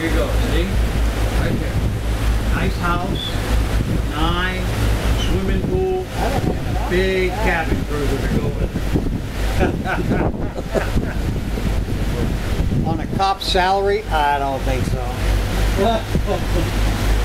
There you go, see? Right there. Nice house, nine, swimming pool, big cabin further to go with it. On a cop's salary? I don't think so.